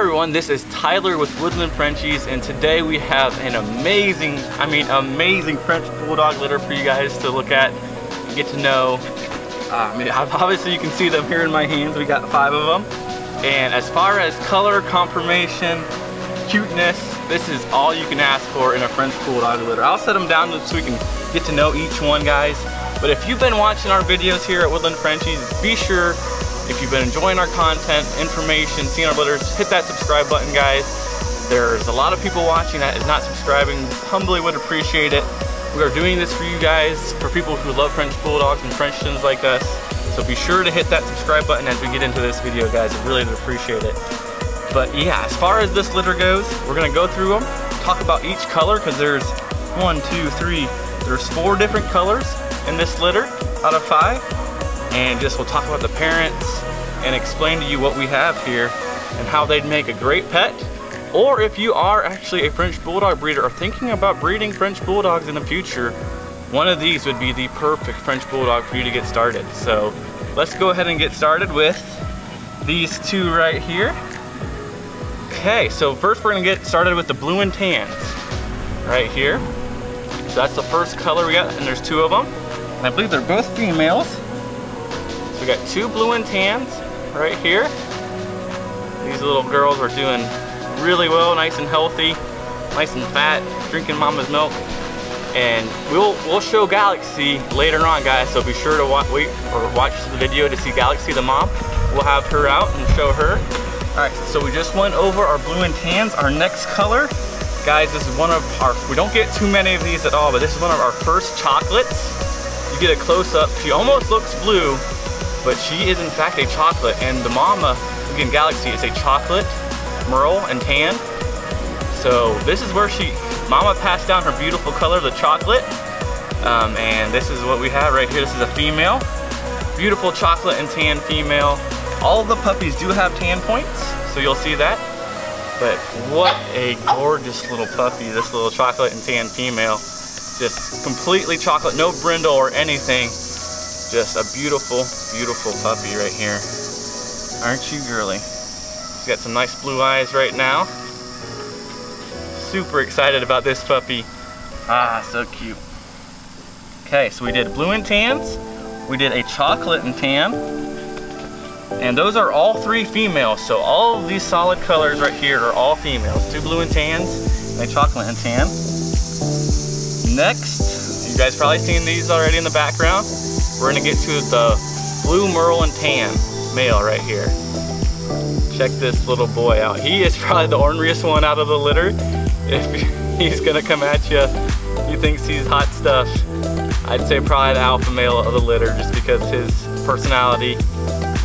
Hi everyone, this is Tyler with Woodland Frenchies, and today we have an amazing French Bulldog litter for you guys to look at and get to know. Obviously you can see them here in my hands. We got 5 of them. And as far as color, conformation, cuteness, this is all you can ask for in a French Bulldog litter. I'll set them down so we can get to know each one, guys. But if you've been watching our videos here at Woodland Frenchies, be sure, if you've been enjoying our content, information, seeing our litters, hit that subscribe button, guys. There's a lot of people watching that is not subscribing. Humbly would appreciate it. We are doing this for you guys, for people who love French Bulldogs and Frenchtons like us. So be sure to hit that subscribe button as we get into this video, guys. I really would appreciate it. But yeah, as far as this litter goes, we're gonna go through them, talk about each color, because there's 4 different colors in this litter out of 5. And just we'll talk about the parents and explain to you what we have here and how they'd make a great pet. Or if you are actually a French Bulldog breeder or thinking about breeding French Bulldogs in the future, one of these would be the perfect French Bulldog for you to get started. So let's go ahead and get started with these 2 right here. Okay, so first we're gonna get started with the blue and tans right here. So that's the first color we got, and there's 2 of them. And I believe they're both females. We got 2 blue and tans right here. These little girls are doing really well, nice and healthy, nice and fat, drinking mama's milk. And we'll show Galaxy later on, guys, so be sure to watch the video to see Galaxy, the mom. We'll have her out and show her. All right, so we just went over our blue and tans. Our next color, guys, this is one of our, we don't get too many of these at all, but this is one of our first chocolates. You get a close-up, she almost looks blue, but she is in fact a chocolate, and the mama, again, Galaxy, is a chocolate, merle, and tan. So this is where mama passed down her beautiful color, the chocolate, and this is what we have right here. This is a female, beautiful chocolate and tan female. All the puppies do have tan points, so you'll see that, but what a gorgeous little puppy, this little chocolate and tan female. Just completely chocolate, no brindle or anything. Just a beautiful, beautiful puppy right here. Aren't you girly? She's got some nice blue eyes right now. Super excited about this puppy. Ah, so cute. Okay, so we did blue and tans. We did a chocolate and tan. And those are all 3 females. So all of these solid colors right here are all females. 2 blue and tans and a chocolate and tan. Next, you guys probably seen these already in the background. We're gonna get to the blue merle and tan male right here. Check this little boy out. He is probably the orneriest one out of the litter. If he's gonna come at you, he thinks he's hot stuff. I'd say probably the alpha male of the litter, just because his personality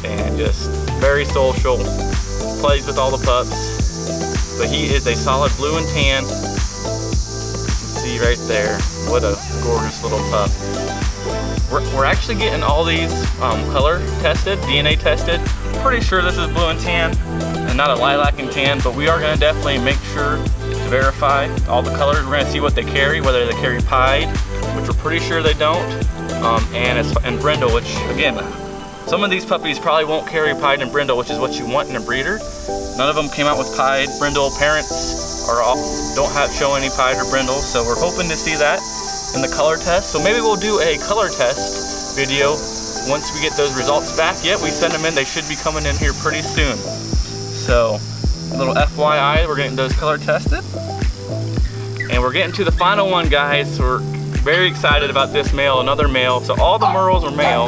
and just very social, plays with all the pups. But he is a solid blue and tan. You can see right there, what a gorgeous little pup. We're actually getting all these color tested, DNA tested. Pretty sure this is blue and tan and not a lilac and tan, but we are gonna definitely make sure to verify all the colors. We're gonna see what they carry, whether they carry pied, which we're pretty sure they don't, and brindle, which again, some of these puppies probably won't carry pied and brindle, which is what you want in a breeder. None of them came out with pied, brindle. Parents are don't show any pied or brindle, so we're hoping to see that in the color test. So maybe we'll do a color test video once we get those results back. Yet we send them in, they should be coming in here pretty soon. So a little FYI, we're getting those color tested. And we're getting to the final one, guys. We're very excited about this male, another male. So all the merles are male.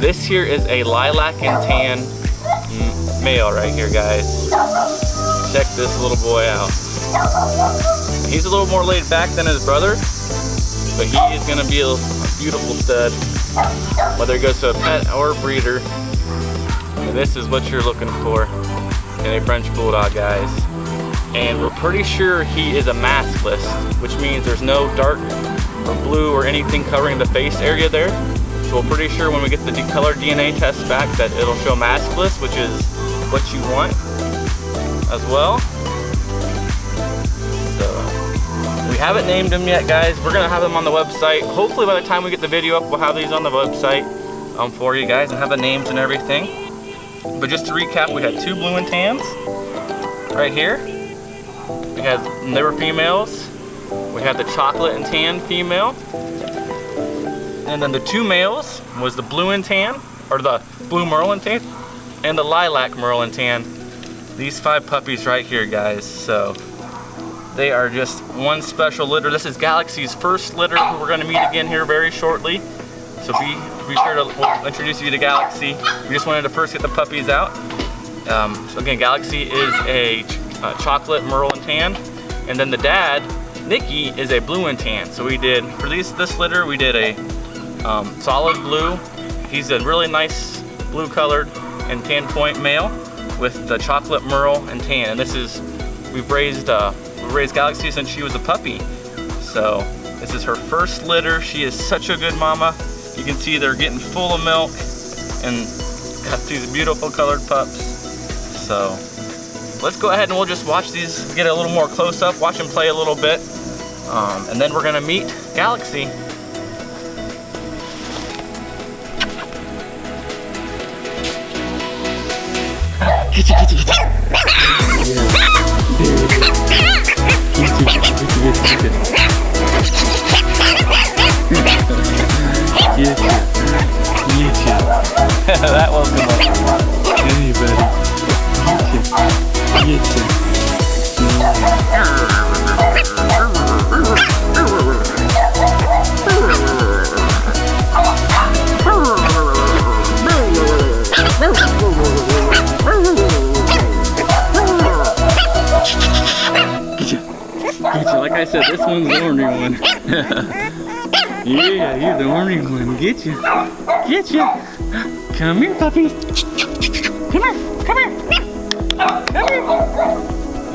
This here is a lilac and tan male right here, guys. Check this little boy out. He's a little more laid back than his brother, but he is going to be a beautiful stud, whether it goes to a pet or a breeder. And this is what you're looking for in a French Bulldog, guys. And we're pretty sure he is a maskless, which means there's no dark or blue or anything covering the face area there. So we're pretty sure when we get the color DNA test back that it'll show maskless, which is what you want as well. We haven't named them yet, guys. We're gonna have them on the website. Hopefully by the time we get the video up, we'll have these on the website for you guys and have the names and everything. But just to recap, we had 2 blue and tans, right here. We got liver females. We had the chocolate and tan female. And then the two males was the blue and tan, or the blue merle and tan, and the lilac merle and tan. These five puppies right here, guys. So they are just one special litter. This is Galaxy's first litter, who we're gonna meet again here very shortly. So be sure to, we'll introduce you to Galaxy. We just wanted to first get the puppies out. So again, Galaxy is a chocolate merle and tan, and then the dad, Nikki, is a blue and tan. So we did, for this litter, we did a solid blue. He's a really nice blue colored and tan point male with the chocolate merle and tan. And this is, we've raised Galaxy since she was a puppy. So this is her first litter. She is such a good mama. You can see they're getting full of milk and got these beautiful colored pups. So let's go ahead and we'll just watch these, get a little more close up, watch them play a little bit. And then we're gonna meet Galaxy. That was good one. Hey, buddy. Like I said, this one's the ornery one. Yeah, you're the ornery one. Get you. Get you. Come here, puppy. Come here. Come here.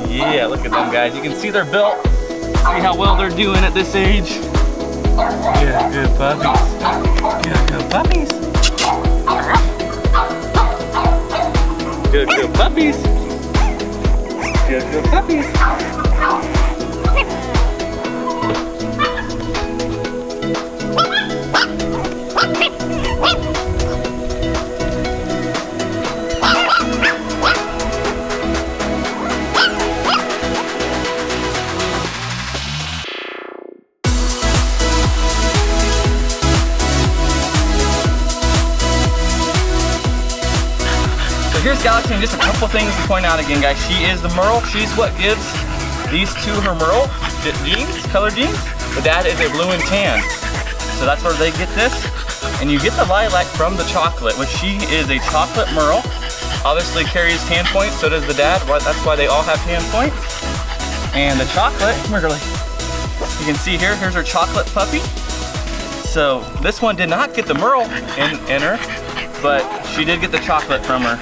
Yeah, look at them guys. You can see they're built. See how well they're doing at this age. Yeah, good puppies. Yeah, good puppies. Good, good puppies. Good, good puppies. Here's Galaxy, and just a couple things to point out again, guys. She is the merle. She's what gives these two her merle jeans, color jeans. The dad is a blue and tan. So that's where they get this. And you get the lilac from the chocolate, which she is a chocolate merle. Obviously carries tan points, so does the dad. That's why they all have tan points. And the chocolate, come here, girlie. You can see here, here's her chocolate puppy. So this one did not get the merle in her, but she did get the chocolate from her.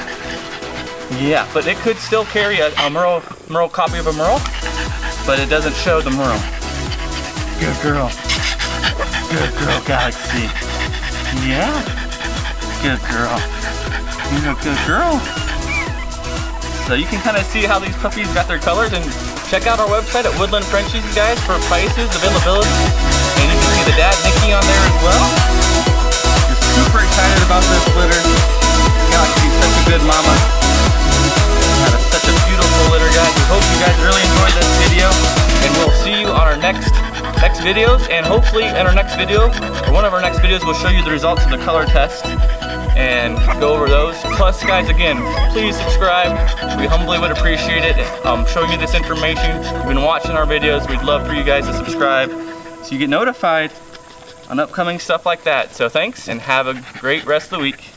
Yeah, but it could still carry a merle copy of a merle, but it doesn't show the merle. Good girl. Good girl, Galaxy. Yeah. Good girl. You're a good girl. So you can kind of see how these puppies got their colors, and check out our website at Woodland Frenchies, guys, for prices, availability, and you can see the dad, Nikki, on there as well. Just super excited about this litter. Galaxy's such a good mama. Such a beautiful litter, guys. We hope you guys really enjoyed this video, and we'll see you on our next videos, and hopefully in our next video, or one of our next videos, we'll show you the results of the color test and go over those. Plus, guys, again, please subscribe. We humbly would appreciate it. Showing you this information. You've been watching our videos. We'd love for you guys to subscribe so you get notified on upcoming stuff like that. So thanks, and have a great rest of the week.